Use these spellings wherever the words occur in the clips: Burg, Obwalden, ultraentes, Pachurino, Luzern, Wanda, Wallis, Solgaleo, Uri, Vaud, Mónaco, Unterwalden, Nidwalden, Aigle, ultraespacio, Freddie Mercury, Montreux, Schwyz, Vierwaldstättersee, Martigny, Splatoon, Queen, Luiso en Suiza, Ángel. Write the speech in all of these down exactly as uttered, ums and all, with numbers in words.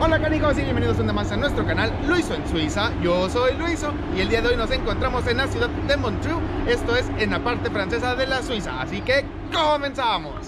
Hola canijos y bienvenidos una más a nuestro canal Luiso en Suiza. Yo soy Luiso y el día de hoy nos encontramos en la ciudad de Montreux, esto es en la parte francesa de la Suiza, así que comenzamos.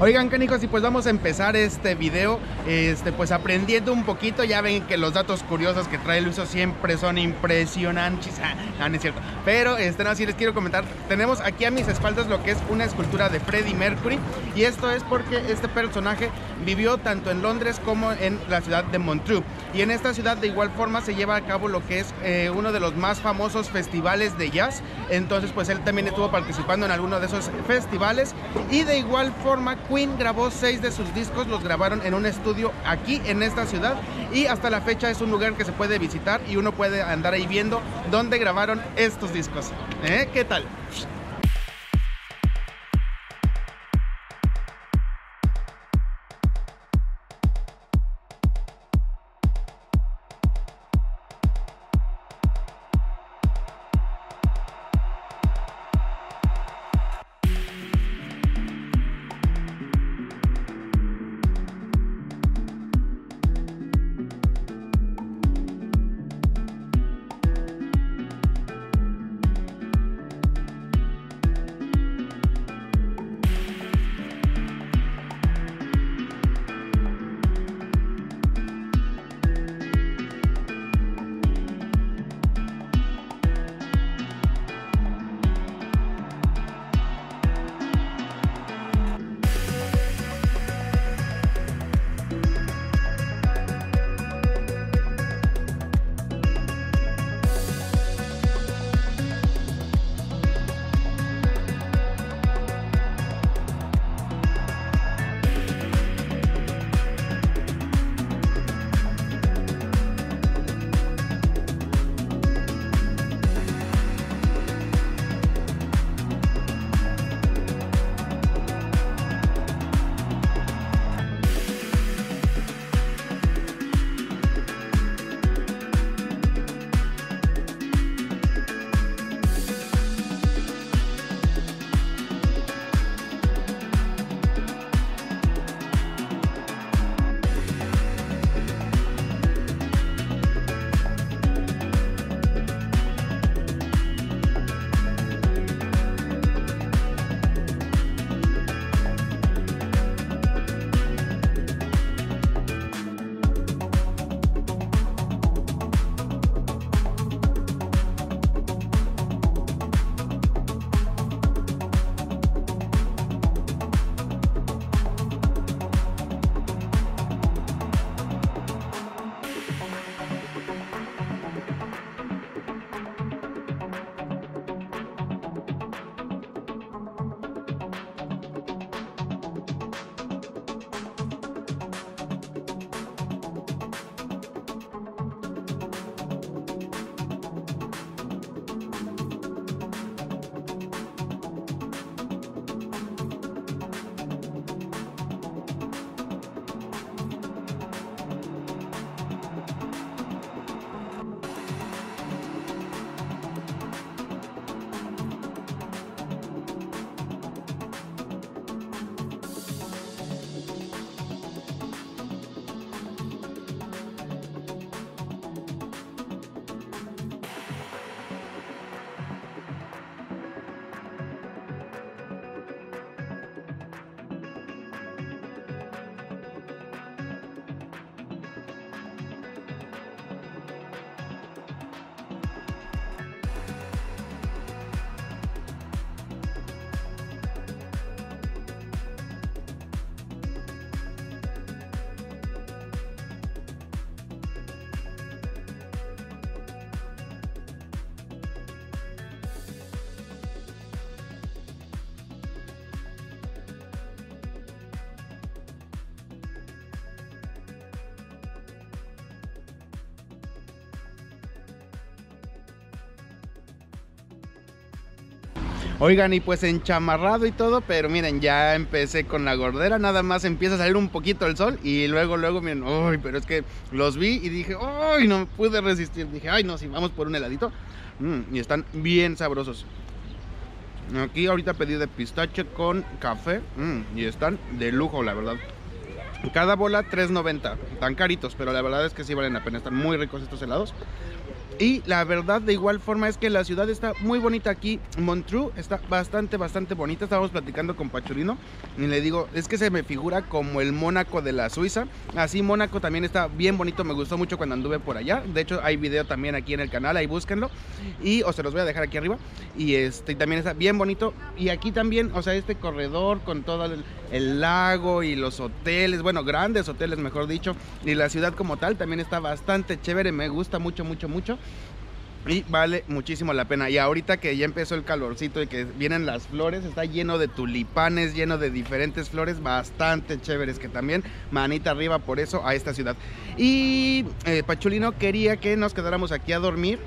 Oigan canijos, y pues vamos a empezar este video este, pues aprendiendo un poquito. Ya ven que los datos curiosos que trae Luiso siempre son impresionantes. Ah, no, no es cierto. Pero este, no, sí les quiero comentar. Tenemos aquí a mis espaldas lo que es una escultura de Freddie Mercury. Y esto es porque este personaje vivió tanto en Londres como en la ciudad de Montreux. Y en esta ciudad de igual forma se lleva a cabo lo que es eh, uno de los más famosos festivales de jazz. Entonces pues él también estuvo participando en alguno de esos festivales. Y de igual forma Queen grabó seis de sus discos, los grabaron en un estudio aquí en esta ciudad, y hasta la fecha es un lugar que se puede visitar y uno puede andar ahí viendo dónde grabaron estos discos. ¿Eh? ¿Qué tal? Oigan, y pues enchamarrado y todo, pero miren, ya empecé con la gordera. Nada más empieza a salir un poquito el sol y luego, luego, miren, uy, pero es que los vi y dije, uy, no pude resistir. Dije, ay, no, si vamos por un heladito. Mm, y están bien sabrosos. Aquí ahorita pedí de pistache con café. Mm, y están de lujo, la verdad. Cada bola tres noventa. Tan caritos, pero la verdad es que sí valen la pena. Están muy ricos estos helados. Y la verdad, de igual forma, es que la ciudad está muy bonita aquí. Montreux está bastante, bastante bonita. Estábamos platicando con Pachurino y le digo, es que se me figura como el Mónaco de la Suiza. Así Mónaco también está bien bonito. Me gustó mucho cuando anduve por allá. De hecho, hay video también aquí en el canal, ahí búsquenlo. Y, o se los voy a dejar aquí arriba. Y este también está bien bonito. Y aquí también, o sea, este corredor con todo el, el lago y los hoteles. Bueno, grandes hoteles, mejor dicho. Y la ciudad como tal también está bastante chévere. Me gusta mucho, mucho, mucho. Y vale muchísimo la pena. Y ahorita que ya empezó el calorcito y que vienen las flores, está lleno de tulipanes, lleno de diferentes flores bastante chéveres, que también manita arriba por eso a esta ciudad. Y eh, Pachulino quería que nos quedáramos aquí a dormir,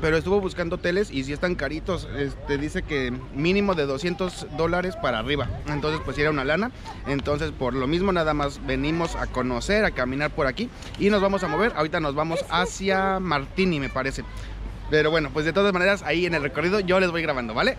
pero estuvo buscando hoteles y sí están caritos. Este, dice que mínimo de doscientos dólares para arriba. Entonces pues era una lana. Entonces por lo mismo nada más venimos a conocer, a caminar por aquí. Y nos vamos a mover, ahorita nos vamos hacia Martigny, me parece. Pero bueno, pues de todas maneras ahí en el recorrido yo les voy grabando, ¿vale?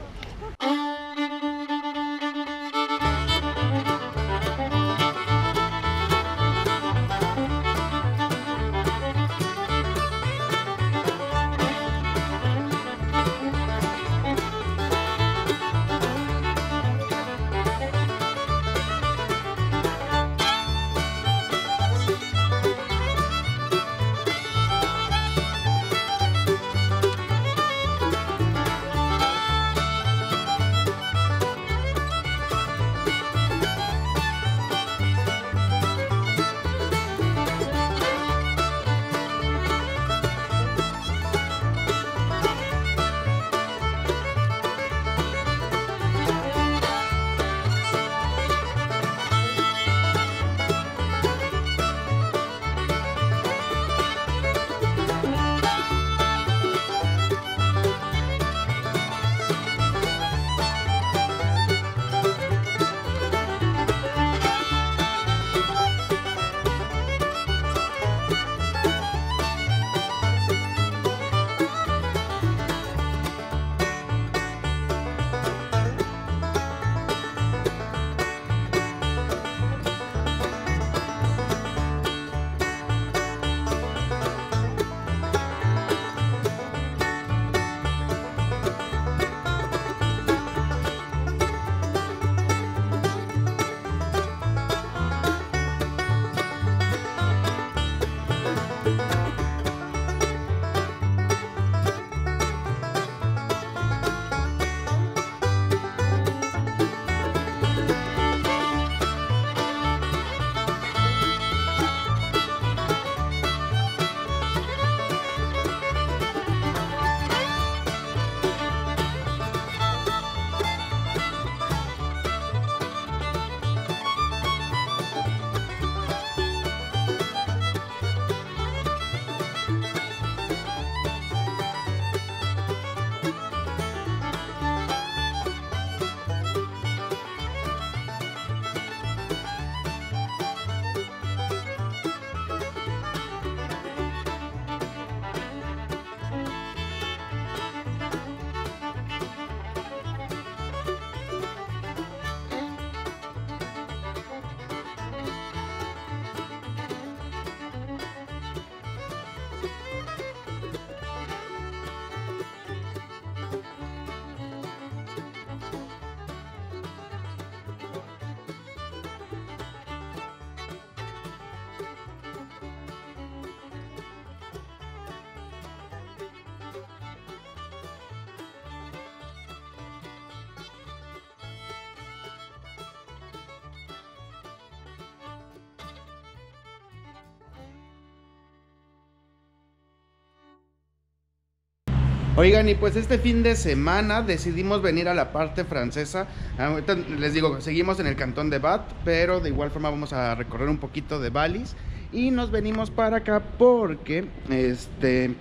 Oigan, y pues este fin de semana decidimos venir a la parte francesa. Ahorita les digo, seguimos en el cantón de Vaud, pero de igual forma vamos a recorrer un poquito de Wallis. Y nos venimos para acá porque este,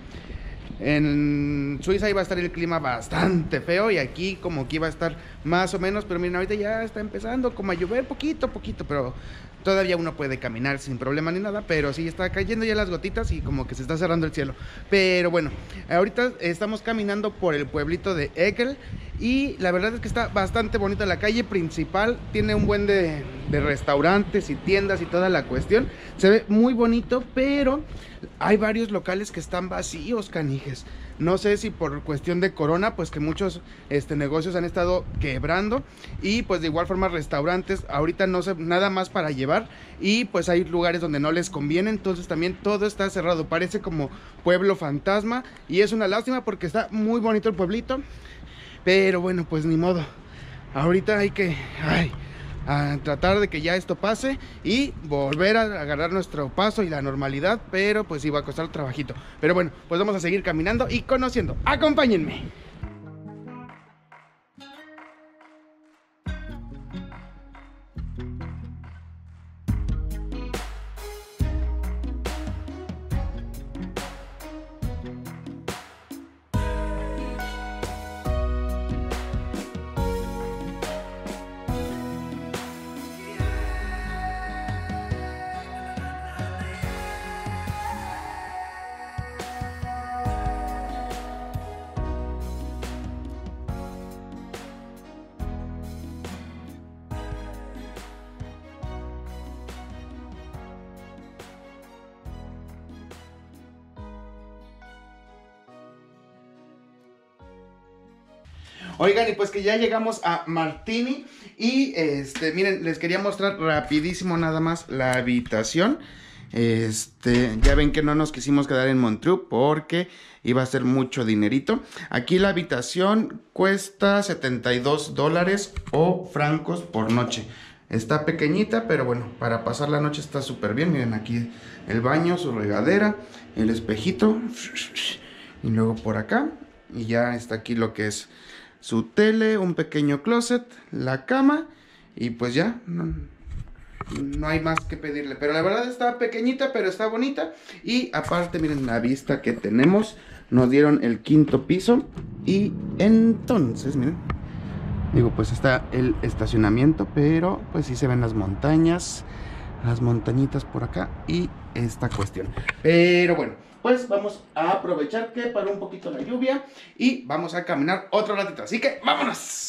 En Suiza iba a estar el clima bastante feo y aquí como que iba a estar más o menos, pero miren, ahorita ya está empezando como a llover poquito a poquito, pero todavía uno puede caminar sin problema ni nada, pero sí está cayendo ya las gotitas y como que se está cerrando el cielo. Pero bueno, ahorita estamos caminando por el pueblito de Aigle y la verdad es que está bastante bonita la calle principal, tiene un buen de, de restaurantes y tiendas y toda la cuestión, se ve muy bonito, pero hay varios locales que están vacíos, canijes. No sé si por cuestión de corona, pues que muchos este, negocios han estado quebrando. Y pues de igual forma restaurantes, ahorita no sé, nada más para llevar. Y pues hay lugares donde no les conviene, entonces también todo está cerrado. Parece como pueblo fantasma y es una lástima porque está muy bonito el pueblito. Pero bueno, pues ni modo. Ahorita hay que... ay, a tratar de que ya esto pase y volver a agarrar nuestro paso y la normalidad, pero pues iba a costar trabajito. Pero bueno, pues vamos a seguir caminando y conociendo. ¡Acompáñenme! Oigan, y pues que ya llegamos a Martigny y este, miren, les quería mostrar rapidísimo nada más la habitación. Este, ya ven que no nos quisimos quedar en Montreux porque iba a ser mucho dinerito. Aquí la habitación cuesta setenta y dos dólares o francos por noche. Está pequeñita, pero bueno, para pasar la noche está súper bien. Miren aquí el baño, su regadera, el espejito y luego por acá. Y ya está aquí lo que es su tele, un pequeño closet, la cama y pues ya, no, no hay más que pedirle. Pero la verdad está pequeñita, pero está bonita. Y aparte miren la vista que tenemos, nos dieron el quinto piso y entonces miren, digo pues está el estacionamiento, pero pues sí se ven las montañas, las montañitas por acá y esta cuestión. Pero bueno, pues vamos a aprovechar que paró un poquito la lluvia y vamos a caminar otro ratito. Así que ¡vámonos!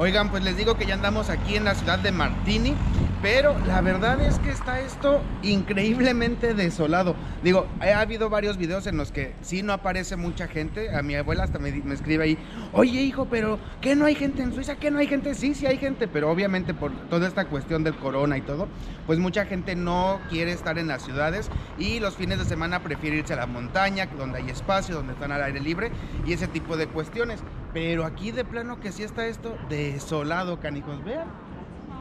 Oigan, pues les digo que ya andamos aquí en la ciudad de Martigny, pero la verdad es que está esto increíblemente desolado. Digo, ha habido varios videos en los que sí no aparece mucha gente. A mi abuela hasta me, me escribe ahí, oye hijo, pero ¿qué no hay gente en Suiza? ¿Qué no hay gente? Sí, sí hay gente, pero obviamente por toda esta cuestión del corona y todo, pues mucha gente no quiere estar en las ciudades y los fines de semana prefiere irse a la montaña, donde hay espacio, donde están al aire libre y ese tipo de cuestiones. Pero aquí de plano que sí está esto desolado, canijos, vean.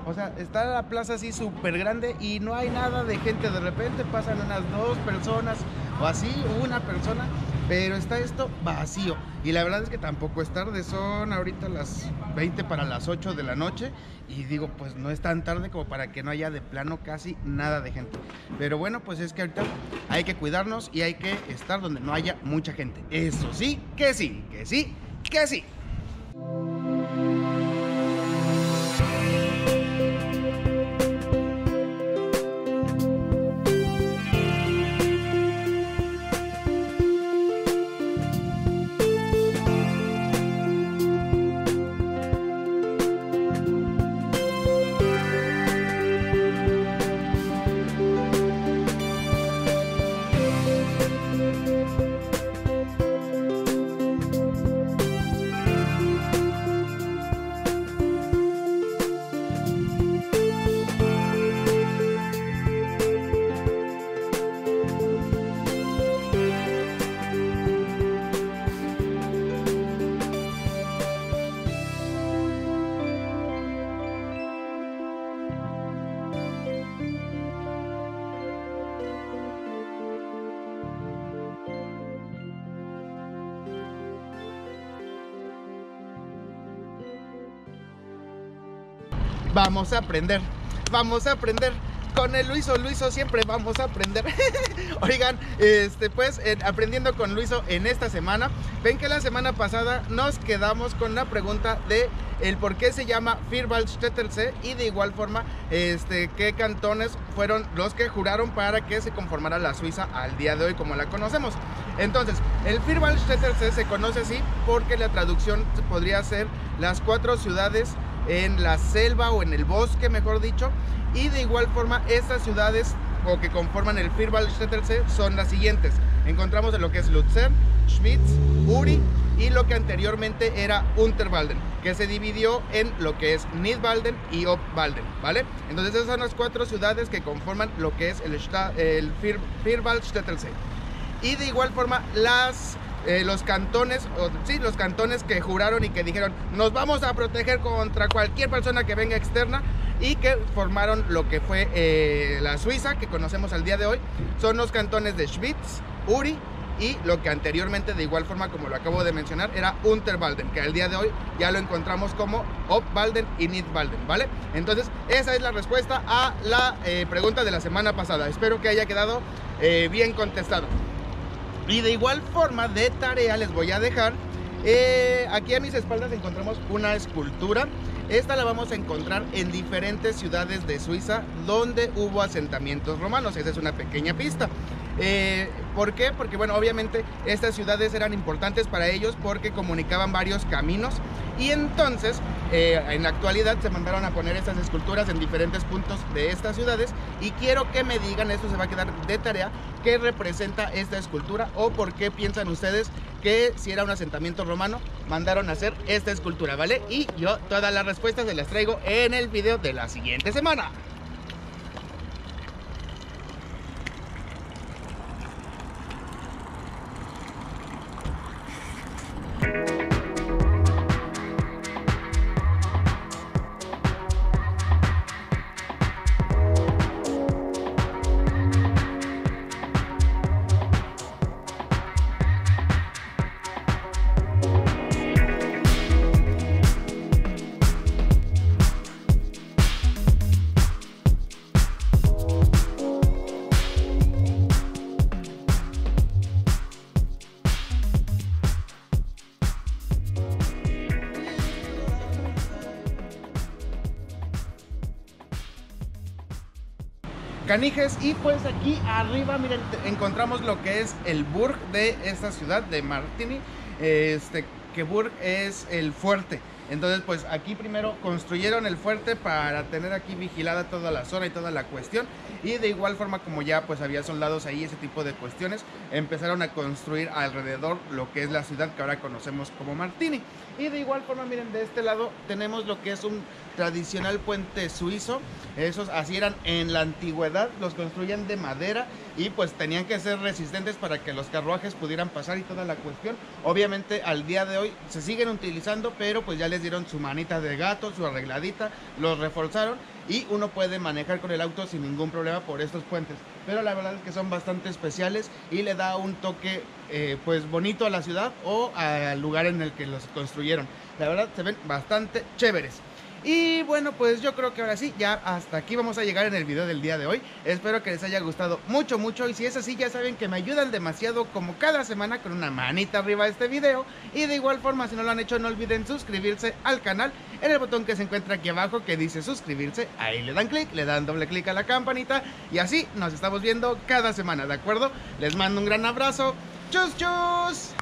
O sea, está la plaza así súper grande y no hay nada de gente. De repente pasan unas dos personas o así, una persona. Pero está esto vacío. Y la verdad es que tampoco es tarde. Son ahorita las veinte para las ocho de la noche. Y digo, pues no es tan tarde como para que no haya de plano casi nada de gente. Pero bueno, pues es que ahorita hay que cuidarnos y hay que estar donde no haya mucha gente. Eso sí, que sí, que sí, que sí. Vamos a aprender, vamos a aprender. Con el Luiso, Luiso siempre vamos a aprender. Oigan, este, pues eh, aprendiendo con Luiso en esta semana. Ven que la semana pasada nos quedamos con la pregunta de el por qué se llama Vierwaldstättersee y de igual forma este, qué cantones fueron los que juraron para que se conformara la Suiza al día de hoy como la conocemos. Entonces, el Vierwaldstättersee se conoce así porque la traducción podría ser las cuatro ciudades en la selva o en el bosque, mejor dicho. Y de igual forma, estas ciudades o que conforman el Vierwaldstättersee son las siguientes. Encontramos en lo que es Luzern, Schwyz, Uri y lo que anteriormente era Unterwalden, que se dividió en lo que es Nidwalden y Obwalden, ¿vale? Entonces esas son las cuatro ciudades que conforman lo que es el, el Vierwaldstättersee. Y de igual forma, las... Eh, los cantones, o, sí, los cantones que juraron y que dijeron nos vamos a proteger contra cualquier persona que venga externa y que formaron lo que fue eh, la Suiza que conocemos al día de hoy, son los cantones de Schwyz, Uri y lo que anteriormente de igual forma como lo acabo de mencionar era Unterwalden, que al día de hoy ya lo encontramos como Obwalden y Nidwalden, ¿vale? Entonces esa es la respuesta a la eh, pregunta de la semana pasada. Espero que haya quedado eh, bien contestado. Y de igual forma, de tarea les voy a dejar, eh, aquí a mis espaldas encontramos una escultura. Esta la vamos a encontrar en diferentes ciudades de Suiza donde hubo asentamientos romanos. Esa es una pequeña pista. Eh, ¿Por qué? Porque bueno, obviamente estas ciudades eran importantes para ellos porque comunicaban varios caminos. Y entonces, eh, en la actualidad se mandaron a poner estas esculturas en diferentes puntos de estas ciudades. Y quiero que me digan, esto se va a quedar de tarea, ¿qué representa esta escultura? ¿O por qué piensan ustedes que si era un asentamiento romano mandaron a hacer esta escultura, ¿vale? Y yo todas las respuestas se las traigo en el video de la siguiente semana. Canijes, y pues aquí arriba miren encontramos lo que es el Burg de esta ciudad de Martigny, este que Burg es el fuerte. Entonces pues aquí primero construyeron el fuerte para tener aquí vigilada toda la zona y toda la cuestión, y de igual forma como ya pues había soldados ahí, ese tipo de cuestiones, empezaron a construir alrededor lo que es la ciudad que ahora conocemos como Martigny. Y de igual forma miren de este lado tenemos lo que es un tradicional puente suizo. Esos así eran en la antigüedad, los construían de madera y pues tenían que ser resistentes para que los carruajes pudieran pasar y toda la cuestión. Obviamente al día de hoy se siguen utilizando, pero pues ya les les dieron su manita de gato, su arregladita, los reforzaron y uno puede manejar con el auto sin ningún problema por estos puentes. Pero la verdad es que son bastante especiales y le da un toque eh, pues bonito a la ciudad o al lugar en el que los construyeron. La verdad se ven bastante chéveres. Y bueno, pues yo creo que ahora sí, ya hasta aquí vamos a llegar en el video del día de hoy. Espero que les haya gustado mucho, mucho. Y si es así, ya saben que me ayudan demasiado como cada semana con una manita arriba a este video. Y de igual forma, si no lo han hecho, no olviden suscribirse al canal. En el botón que se encuentra aquí abajo que dice suscribirse, ahí le dan clic, le dan doble clic a la campanita. Y así nos estamos viendo cada semana, ¿de acuerdo? Les mando un gran abrazo. ¡Chus, chus!